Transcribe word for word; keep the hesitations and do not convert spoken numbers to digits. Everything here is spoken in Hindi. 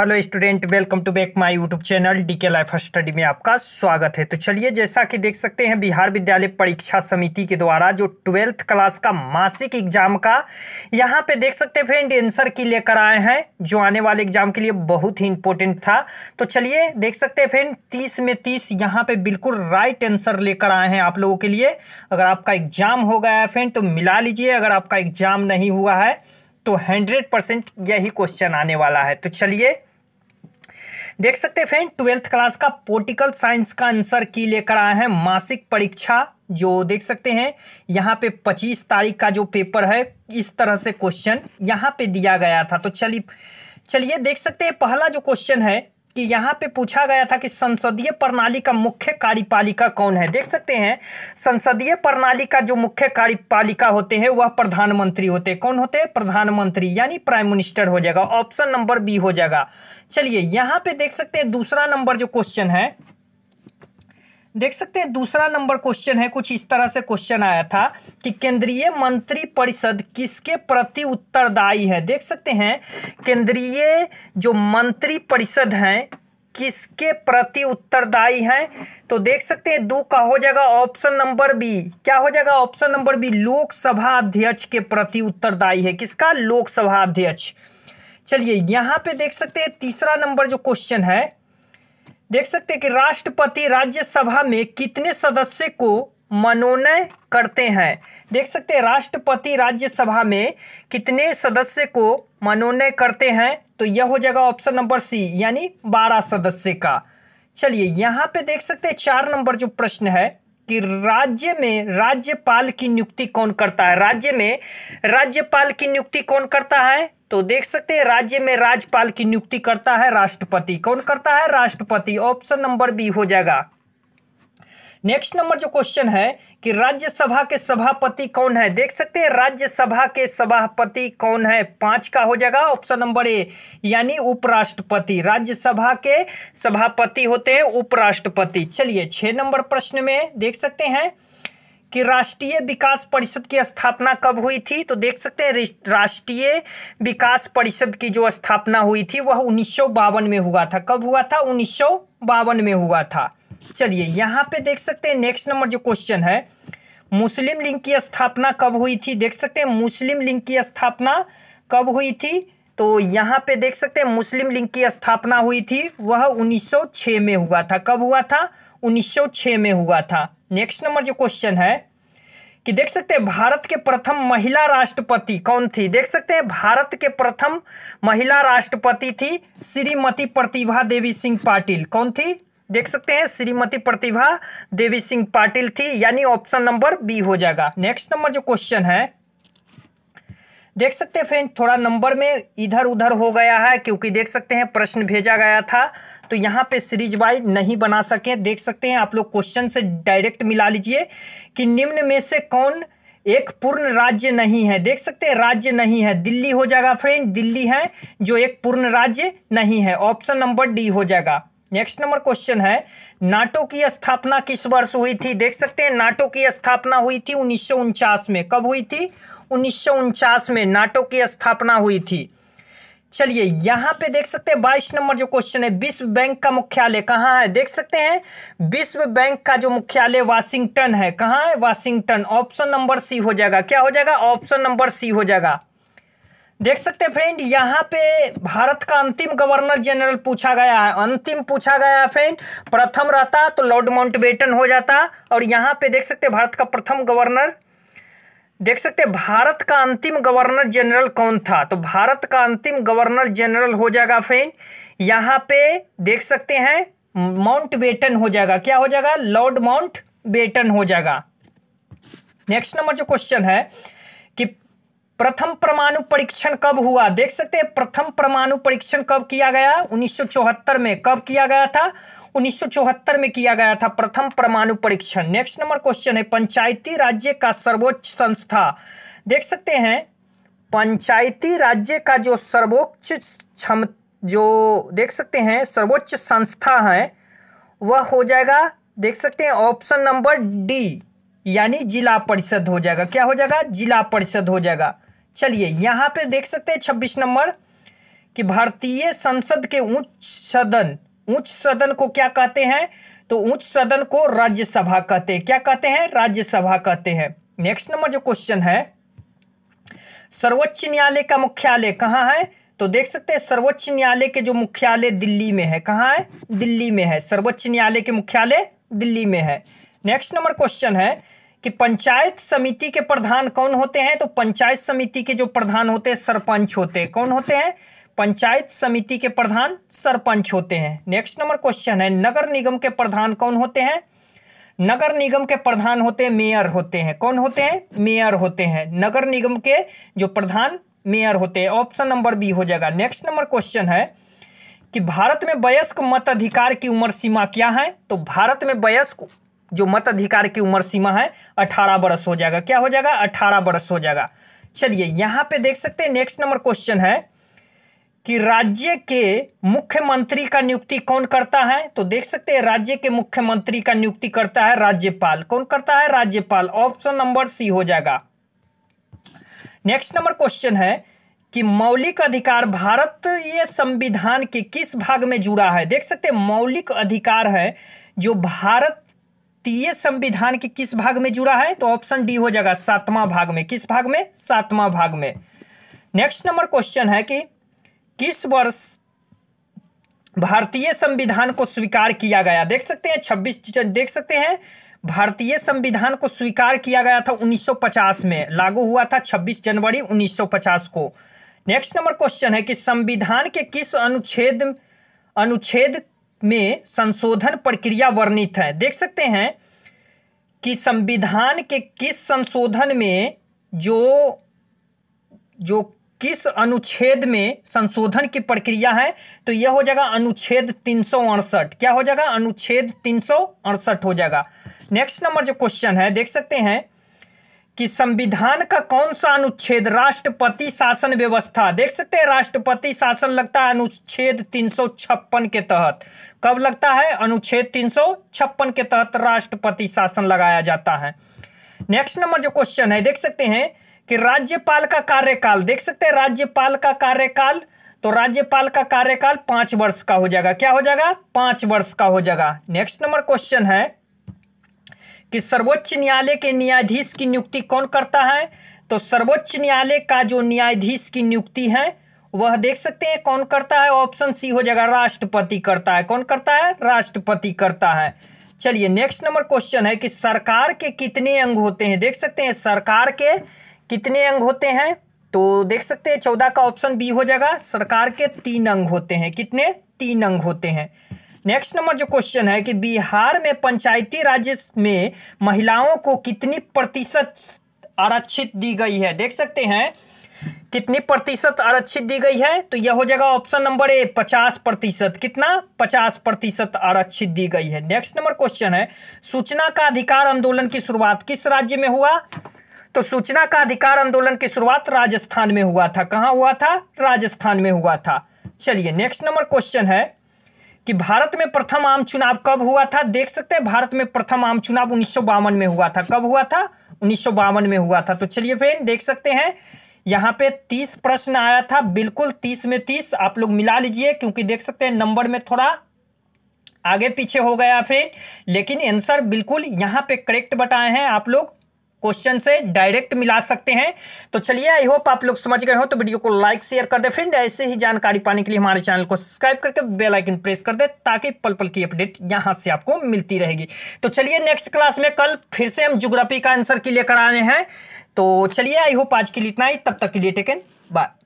Hello student, welcome to back my YouTube channel DK life study में आपका स्वागत है। तो चलिए, जैसा कि देख सकते हैं बिहार विद्यालय परीक्षा समिति के द्वारा जो ट्वेल्थ क्लास का मासिक एग्जाम का यहां पे देख सकते हैं फ्रेंड आंसर की लेकर आए हैं, जो आने वाले एग्जाम के लिए बहुत ही इंपॉर्टेंट था। तो चलिए देख सकते हैं फ्रेंड तीस में तीस यहाँ पे बिल्कुल राइट आंसर लेकर आए हैं आप लोगों के लिए। अगर आपका एग्जाम हो गया है फ्रेंड तो मिला लीजिए, अगर आपका एग्जाम नहीं हुआ है तो हंड्रेड परसेंट यही क्वेश्चन आने वाला है। तो चलिए देख सकते हैं फ्रेंड ट्वेल्थ क्लास का पॉलिटिकल साइंस का आंसर की लेकर आए हैं मासिक परीक्षा, जो देख सकते हैं यहाँ पे पच्चीस तारीख का जो पेपर है, इस तरह से क्वेश्चन यहाँ पे दिया गया था। तो चलिए चलिए देख सकते हैं पहला जो क्वेश्चन है कि यहाँ पे पूछा गया था कि संसदीय प्रणाली का मुख्य कार्यपालिका कौन है। देख सकते हैं संसदीय प्रणाली का जो मुख्य कार्यपालिका होते हैं वह प्रधानमंत्री होते हैं। कौन होते हैं? प्रधानमंत्री, यानी प्राइम मिनिस्टर हो जाएगा, ऑप्शन नंबर बी हो जाएगा। चलिए यहाँ पे देख सकते हैं दूसरा नंबर जो क्वेश्चन है, देख सकते हैं दूसरा नंबर क्वेश्चन है, कुछ इस तरह से क्वेश्चन आया था कि केंद्रीय मंत्री परिषद किसके प्रति उत्तरदायी है। देख सकते हैं केंद्रीय जो मंत्री परिषद हैं किसके प्रति उत्तरदायी हैं, तो देख सकते हैं दो का हो जाएगा ऑप्शन नंबर बी। क्या हो जाएगा? ऑप्शन नंबर बी, लोकसभा अध्यक्ष के प्रति उत्तरदायी है। किसका? लोकसभा अध्यक्ष। चलिए यहाँ पे देख सकते हैं तीसरा नंबर जो क्वेश्चन है, देख सकते हैं कि राष्ट्रपति राज्यसभा में कितने सदस्य को मनोनयन करते हैं। देख सकते हैं राष्ट्रपति राज्यसभा में कितने सदस्य को मनोनयन करते हैं, तो यह हो जाएगा ऑप्शन नंबर सी, यानी बारह सदस्य का। चलिए यहाँ पे देख सकते हैं चार नंबर जो प्रश्न है कि राज्य में राज्यपाल की नियुक्ति कौन करता है। राज्य में राज्यपाल की नियुक्ति कौन करता है, तो देख सकते हैं राज्य में राज्यपाल की नियुक्ति करता है राष्ट्रपति। कौन करता है? राष्ट्रपति, ऑप्शन नंबर बी हो जाएगा। नेक्स्ट नंबर जो क्वेश्चन है कि राज्यसभा के सभापति कौन है। देख सकते हैं राज्यसभा के सभापति कौन है, पांच का हो जाएगा ऑप्शन नंबर ए, यानी उपराष्ट्रपति। राज्यसभा के सभापति होते हैं उपराष्ट्रपति। चलिए छह नंबर प्रश्न में देख सकते हैं कि राष्ट्रीय विकास परिषद की स्थापना कब हुई थी, तो देख सकते हैं राष्ट्रीय विकास परिषद की जो स्थापना हुई थी वह उन्नीस सौ बावन में हुआ था। कब हुआ था? उन्नीस सौ बावन में हुआ था। चलिए यहाँ पे देख सकते हैं नेक्स्ट नंबर जो क्वेश्चन है, मुस्लिम लीग की स्थापना कब हुई थी। देख सकते हैं मुस्लिम लीग की स्थापना कब हुई थी, तो यहाँ पे देख सकते हैं मुस्लिम लीग की स्थापना हुई थी वह उन्नीस सौ छः में हुआ था। कब हुआ था? उन्नीस सौ छः में हुआ था। नेक्स्ट नंबर जो क्वेश्चन है कि देख सकते हैं भारत के प्रथम महिला राष्ट्रपति कौन थी। देख सकते हैं भारत के प्रथम महिला राष्ट्रपति थी श्रीमती प्रतिभा देवी सिंह पाटिल। कौन थी? देख सकते हैं श्रीमती प्रतिभा देवी सिंह पाटिल थी, यानी ऑप्शन नंबर बी हो जाएगा। नेक्स्ट नंबर जो क्वेश्चन है, देख सकते हैं फ्रेंड थोड़ा नंबर में इधर उधर हो गया है क्योंकि देख सकते हैं प्रश्न भेजा गया था तो यहाँ पे सीरीज वाइज नहीं बना सके। देख सकते हैं आप लोग क्वेश्चन से डायरेक्ट मिला लीजिए कि निम्न में से कौन एक पूर्ण राज्य नहीं है। देख सकते हैं राज्य नहीं है, दिल्ली हो जाएगा फ्रेंड, दिल्ली है जो एक पूर्ण राज्य नहीं है, ऑप्शन नंबर डी हो जाएगा। नेक्स्ट नंबर क्वेश्चन है नाटो की स्थापना किस वर्ष हुई थी। देख सकते हैं नाटो की स्थापना हुई थी उन्नीस सौ उनचास में। कब हुई थी? उन्नीस सौ उनचास में नाटो की स्थापना हुई थी। चलिए यहाँ पे देख सकते हैं बाईस नंबर जो क्वेश्चन है, विश्व बैंक का मुख्यालय कहाँ है। देख सकते हैं विश्व बैंक का जो मुख्यालय वाशिंगटन है। कहाँ है? वाशिंगटन, ऑप्शन नंबर सी हो जाएगा। क्या हो जाएगा? ऑप्शन नंबर सी हो जाएगा। देख सकते हैं फ्रेंड यहाँ पे भारत का अंतिम गवर्नर जनरल पूछा गया है। अंतिम पूछा गया है फ्रेंड, प्रथम रहता तो लॉर्ड माउंटबेटन हो जाता, और यहाँ पे देख सकते हैं भारत का प्रथम गवर्नर, देख सकते हैं भारत का अंतिम गवर्नर जनरल कौन था, तो भारत का अंतिम गवर्नर जनरल हो जाएगा फ्रेंड यहाँ पे देख सकते हैं माउंटबेटन हो जाएगा। क्या हो जाएगा? लॉर्ड माउंटबेटन हो जाएगा। नेक्स्ट नंबर जो क्वेश्चन है कि प्रथम परमाणु परीक्षण कब हुआ। देख सकते हैं प्रथम परमाणु परीक्षण कब किया गया, उन्नीस सौ चौहत्तर में। कब किया गया था? उन्नीस सौ चौहत्तर में किया गया था प्रथम परमाणु परीक्षण। नेक्स्ट नंबर क्वेश्चन है पंचायती राज्य का सर्वोच्च संस्था। देख सकते हैं पंचायती राज्य का जो सर्वोच्च क्षम जो देख सकते हैं सर्वोच्च संस्था है वह हो जाएगा, देख सकते हैं ऑप्शन नंबर डी, यानी जिला परिषद हो जाएगा। क्या हो जाएगा? जिला परिषद हो जाएगा। चलिए यहाँ पे देख सकते हैं छब्बीस नंबर कि भारतीय संसद के उच्च सदन उच्च सदन को क्या कहते हैं, तो उच्च सदन को राज्यसभा कहते हैं। क्या कहते हैं? राज्यसभा कहते हैं। नेक्स्ट नंबर जो क्वेश्चन है, सर्वोच्च न्यायालय का मुख्यालय कहाँ है? तो देख सकते हैं सर्वोच्च न्यायालय के जो मुख्यालय दिल्ली में है। कहाँ है? दिल्ली में है। सर्वोच्च न्यायालय के मुख्यालय दिल्ली में है। नेक्स्ट नंबर क्वेश्चन है कि पंचायत समिति के प्रधान कौन होते हैं? तो पंचायत समिति के जो प्रधान होते हैं सरपंच होते हैं। कौन होते हैं? पंचायत समिति के प्रधान सरपंच होते हैं। नेक्स्ट नंबर क्वेश्चन है, नगर निगम के प्रधान कौन होते हैं? नगर निगम के प्रधान होते हैं मेयर होते हैं। कौन होते हैं? मेयर होते हैं। नगर निगम के जो प्रधान मेयर होते हैं। ऑप्शन नंबर बी हो जाएगा। नेक्स्ट नंबर क्वेश्चन है कि भारत में वयस्क मताधिकार की उम्र सीमा क्या है? तो भारत में वयस्क जो मताधिकार की उम्र सीमा है अठारह बरस हो जाएगा। क्या हो जाएगा? अठारह बरस हो जाएगा। चलिए यहाँ पे देख सकते हैं नेक्स्ट नंबर क्वेश्चन है कि राज्य के मुख्यमंत्री का नियुक्ति कौन करता है? तो देख सकते हैं राज्य के मुख्यमंत्री का नियुक्ति करता है राज्यपाल। कौन करता है? राज्यपाल। ऑप्शन नंबर सी हो जाएगा। नेक्स्ट नंबर क्वेश्चन है कि मौलिक अधिकार भारतीय संविधान के किस भाग में जुड़ा है? देख सकते हैं मौलिक अधिकार है जो भारत ये संविधान के किस भाग में जुड़ा है? तो ऑप्शन डी हो जाएगा, सातवां भाग में। किस भाग में? सातवां भाग में। नेक्स्ट नंबर क्वेश्चन है कि किस वर्ष भारतीय संविधान को स्वीकार किया गया? देख सकते हैं छब्बीस देख सकते हैं भारतीय संविधान को स्वीकार किया गया था उन्नीस सौ पचास में। लागू हुआ था छब्बीस जनवरी उन्नीस सौ पचास को। नेक्स्ट नंबर क्वेश्चन है कि संविधान के किस अनुच्छेद अनुच्छेद में संशोधन प्रक्रिया वर्णित है? देख सकते हैं कि संविधान के किस संशोधन में जो जो किस अनुच्छेद में संशोधन की प्रक्रिया है? तो यह हो जाएगा अनुच्छेद तीन सौ अड़सठ। क्या हो जाएगा? अनुच्छेद तीन सौ अड़सठ हो जाएगा। नेक्स्ट नंबर जो क्वेश्चन है, देख सकते हैं कि संविधान का कौन सा अनुच्छेद राष्ट्रपति शासन व्यवस्था, देख सकते हैं राष्ट्रपति शासन लगता है अनुच्छेद तीन सौ छप्पन के तहत। कब लगता है? अनुच्छेद तीन सौ छप्पन के तहत राष्ट्रपति शासन लगाया जाता है। नेक्स्ट नंबर जो क्वेश्चन है, देख सकते हैं कि राज्यपाल का कार्यकाल, देख सकते हैं राज्यपाल का कार्यकाल, तो राज्यपाल का कार्यकाल पांच वर्ष का हो जाएगा। क्या हो जाएगा? पांच वर्ष का हो जाएगा। नेक्स्ट नंबर क्वेश्चन है कि सर्वोच्च न्यायालय के न्यायाधीश की नियुक्ति कौन करता है? तो सर्वोच्च न्यायालय का जो न्यायाधीश की नियुक्ति है वह देख सकते हैं कौन करता है? ऑप्शन सी हो जाएगा, राष्ट्रपति करता है। कौन करता है? राष्ट्रपति करता है। चलिए नेक्स्ट नंबर क्वेश्चन है कि सरकार के कितने अंग होते हैं? देख सकते हैं सरकार के कितने अंग होते हैं? तो देख सकते हैं चौदह का ऑप्शन बी हो जाएगा। सरकार के तीन अंग होते हैं। कितने? तीन अंग होते हैं। नेक्स्ट नंबर जो क्वेश्चन है कि बिहार में पंचायती राज्य में महिलाओं को कितनी प्रतिशत आरक्षित दी गई है? देख सकते हैं कितनी प्रतिशत आरक्षित दी गई है? तो यह हो जाएगा ऑप्शन नंबर ए, पचास प्रतिशत। कितना? पचास प्रतिशत आरक्षित दी गई है। नेक्स्ट नंबर क्वेश्चन है, सूचना का अधिकार आंदोलन की शुरुआत किस राज्य में हुआ? तो सूचना का अधिकार आंदोलन की शुरुआत राजस्थान में हुआ था। कहाँ हुआ था? राजस्थान में हुआ था। चलिए नेक्स्ट नंबर क्वेश्चन है कि भारत में प्रथम आम चुनाव कब हुआ था? देख सकते हैं भारत में प्रथम आम चुनाव उन्नीस सौ बावन में हुआ था। कब हुआ था? उन्नीस सौ बावन में हुआ था। तो चलिए फ्रेंड देख सकते हैं यहाँ पे तीस प्रश्न आया था, बिल्कुल तीस में तीस आप लोग मिला लीजिए, क्योंकि देख सकते हैं नंबर में थोड़ा आगे पीछे हो गया फ्रेंड, लेकिन आंसर बिल्कुल यहाँ पे करेक्ट बताए हैं। आप लोग क्वेश्चन से डायरेक्ट मिला सकते हैं। तो चलिए आई होप आप लोग समझ गए हो, तो वीडियो को लाइक शेयर कर दे फ्रेंड। ऐसे ही जानकारी पाने के लिए हमारे चैनल को सब्सक्राइब करके बेल आइकन प्रेस कर दे, ताकि पल पल की अपडेट यहां से आपको मिलती रहेगी। तो चलिए नेक्स्ट क्लास में कल फिर से हम ज्योग्राफी का आंसर क्लियर कराने हैं। तो चलिए आई होप आज के लिए इतना ही। तब तक के लिए टेक केयर, बाय।